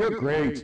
You're great.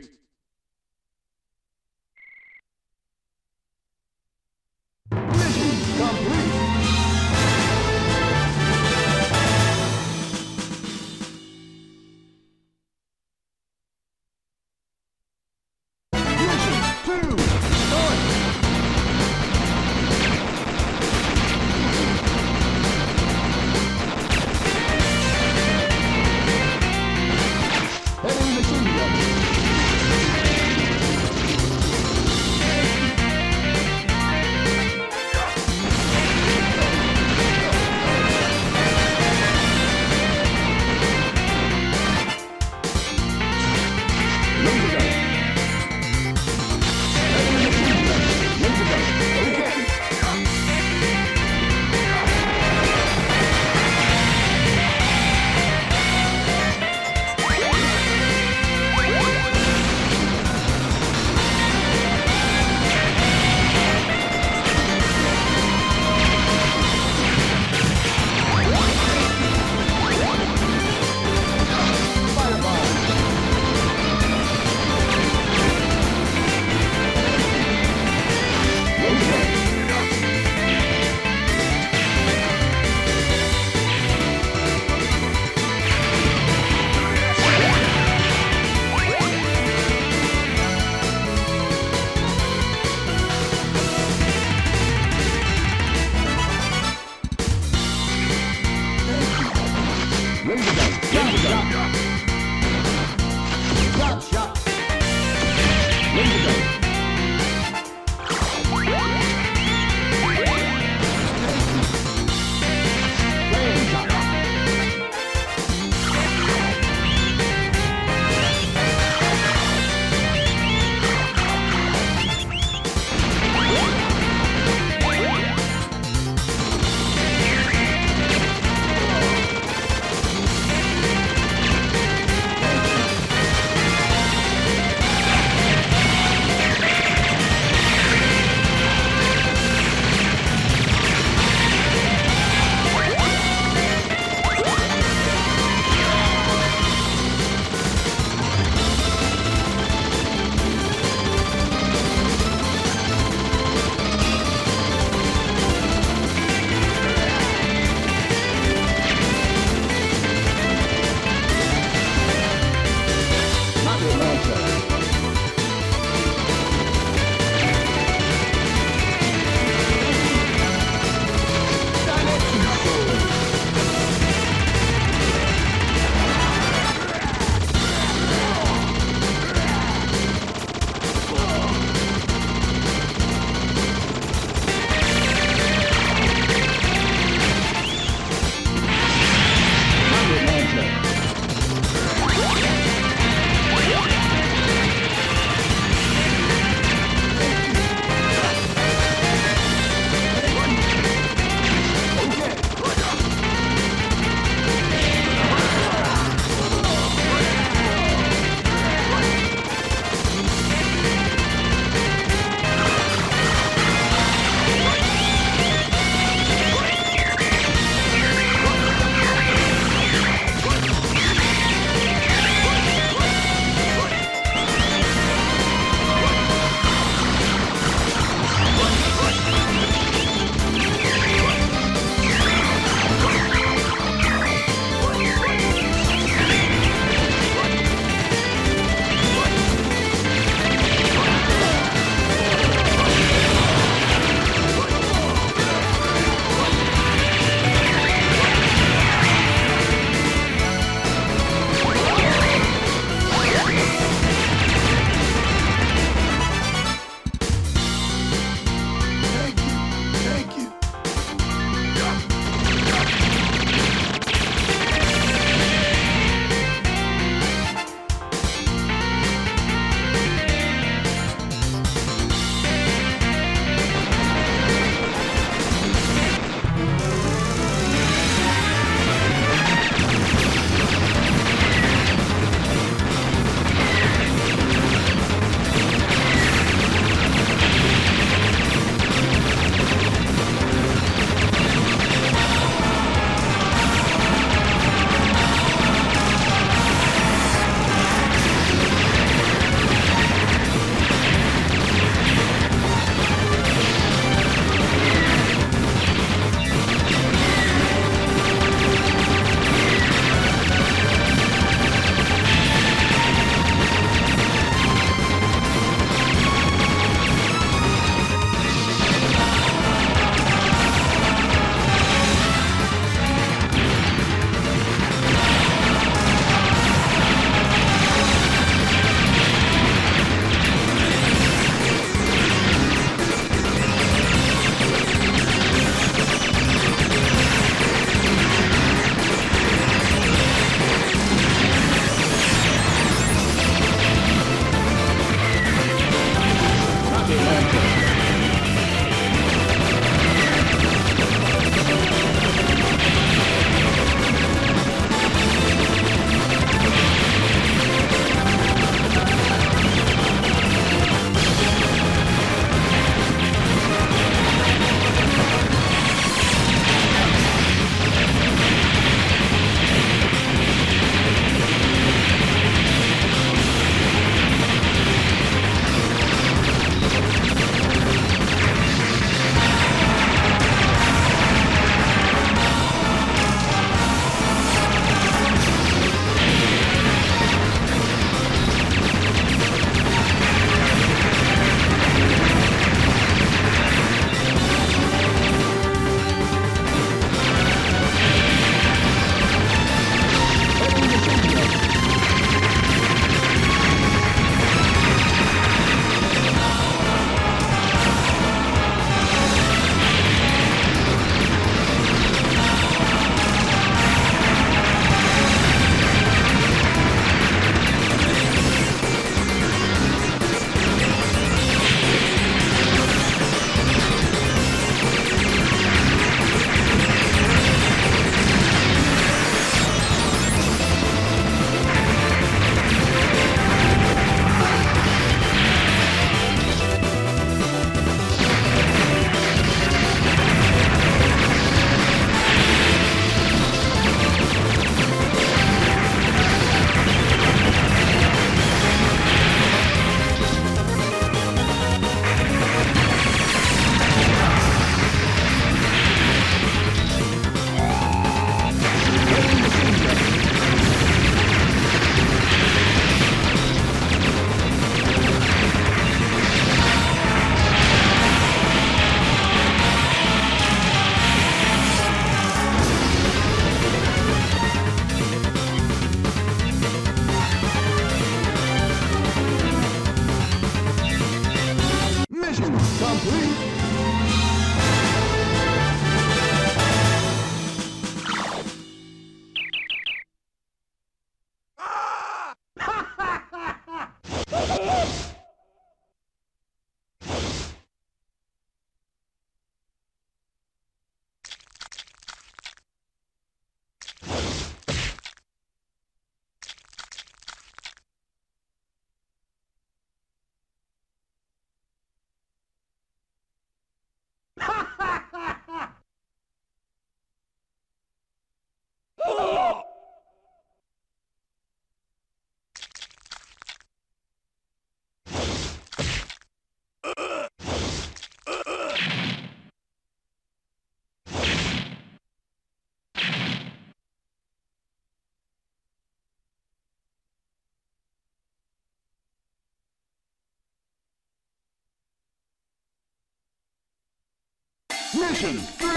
Mission 3,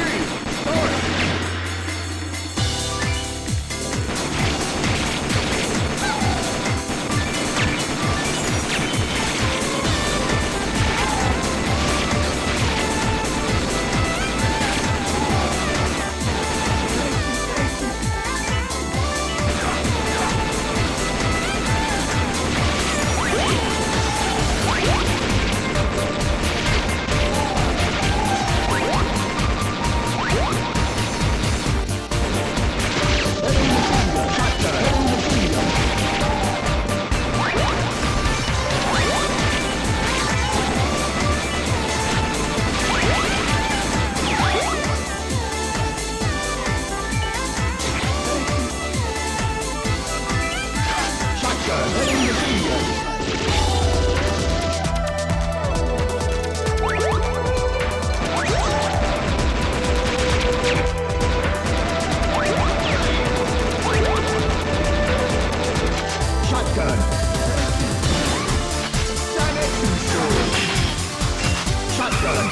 start!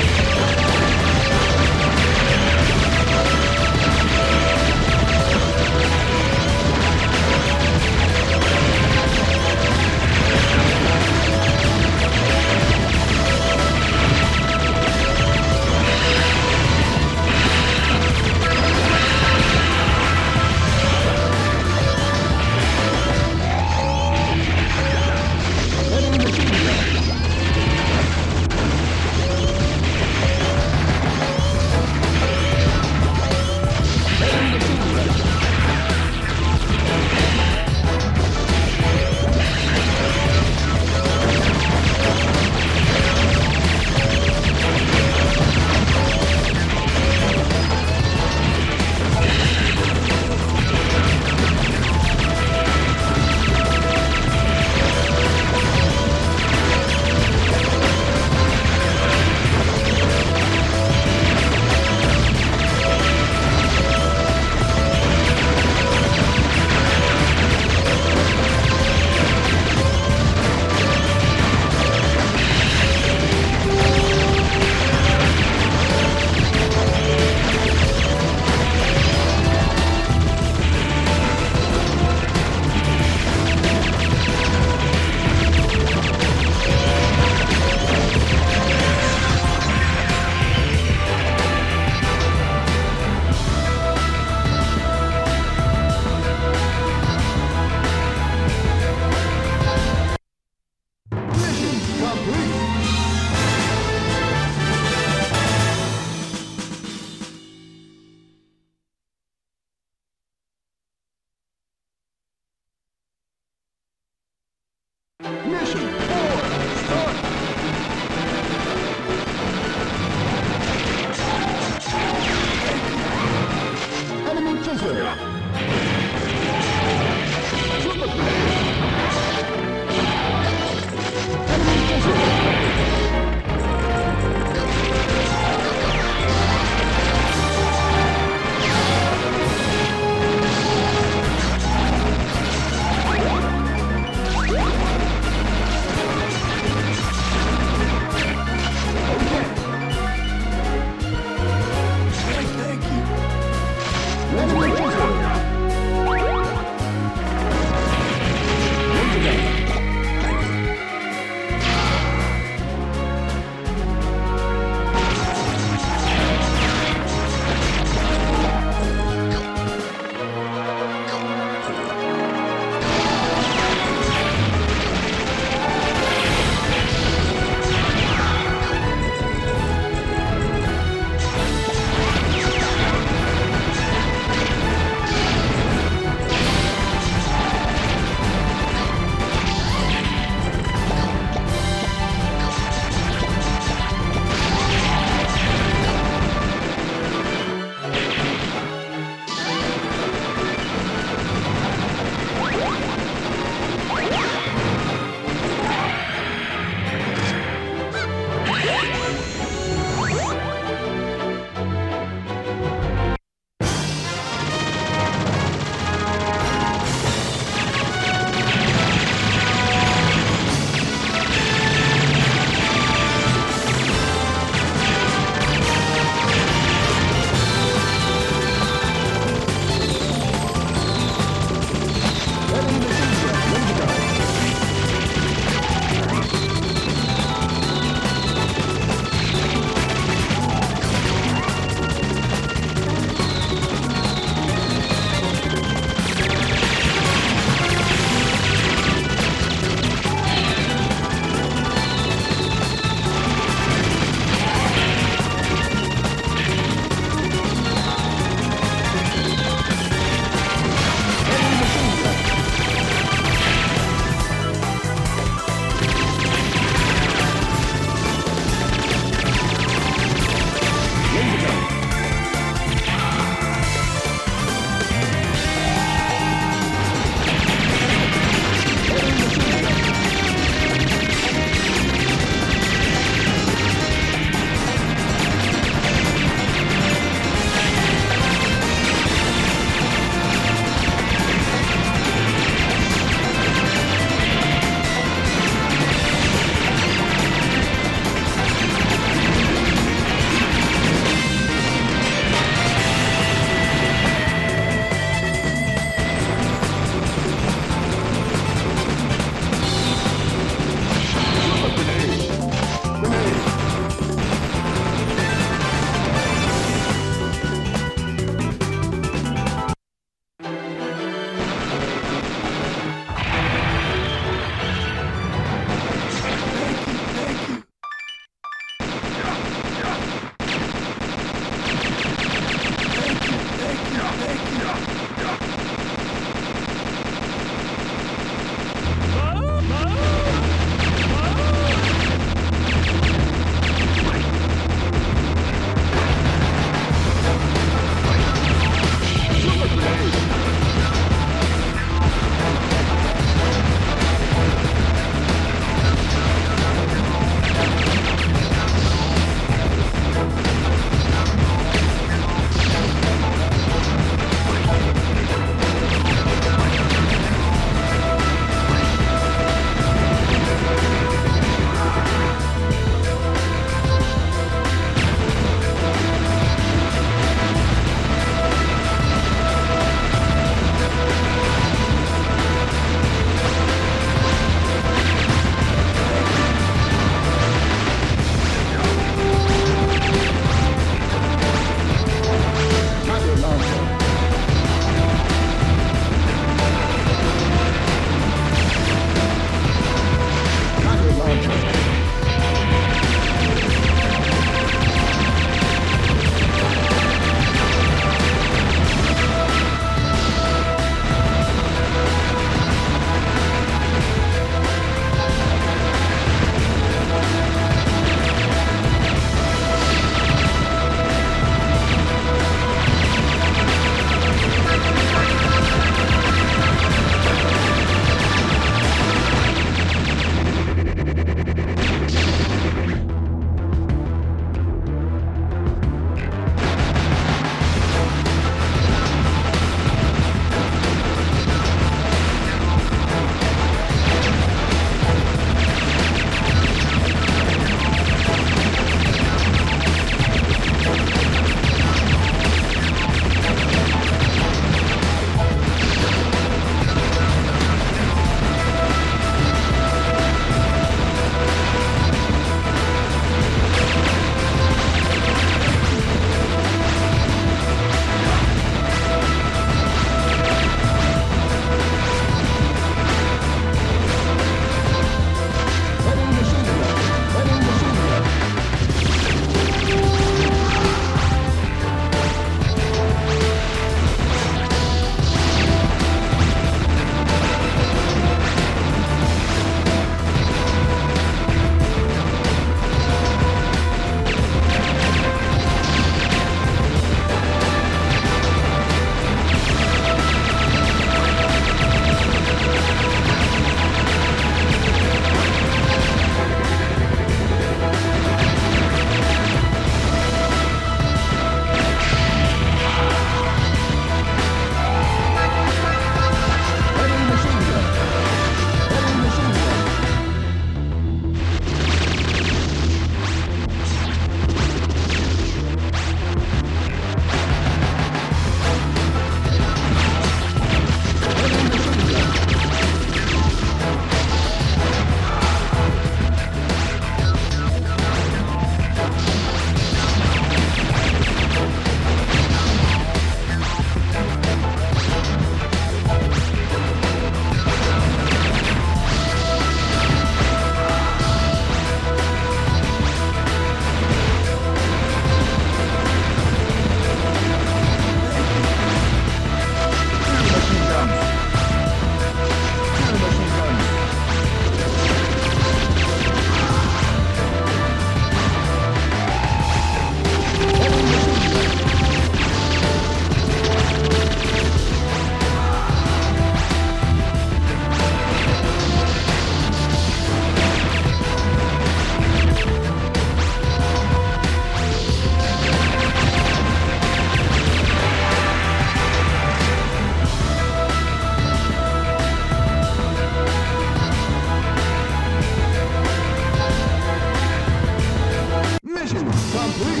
complete.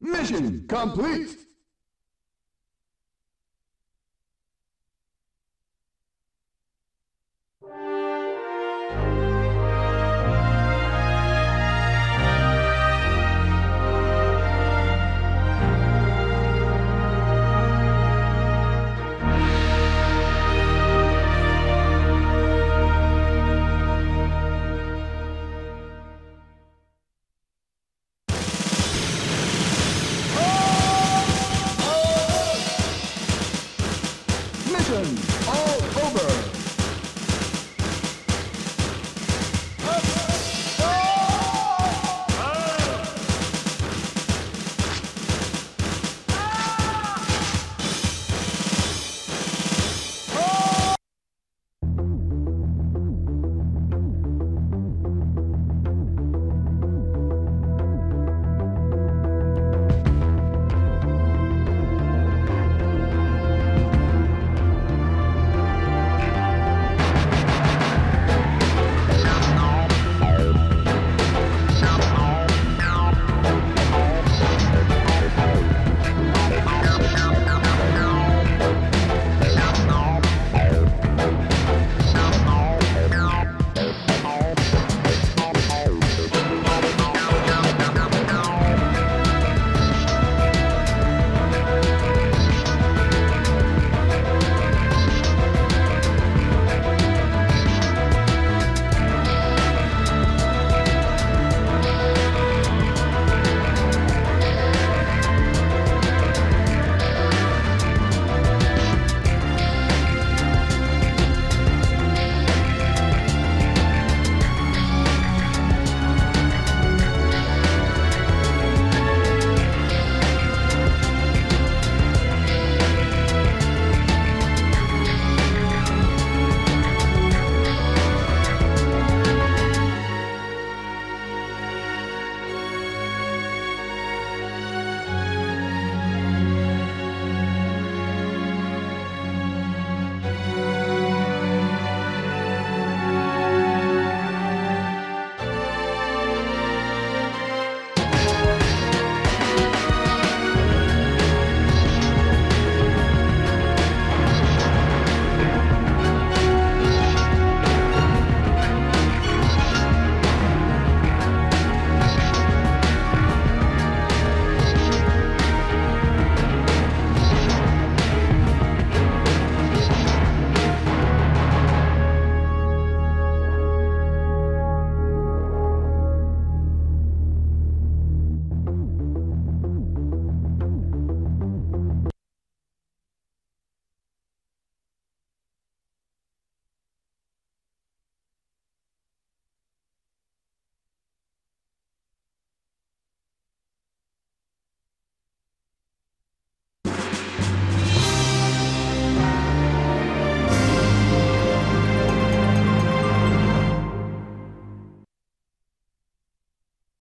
Mission complete!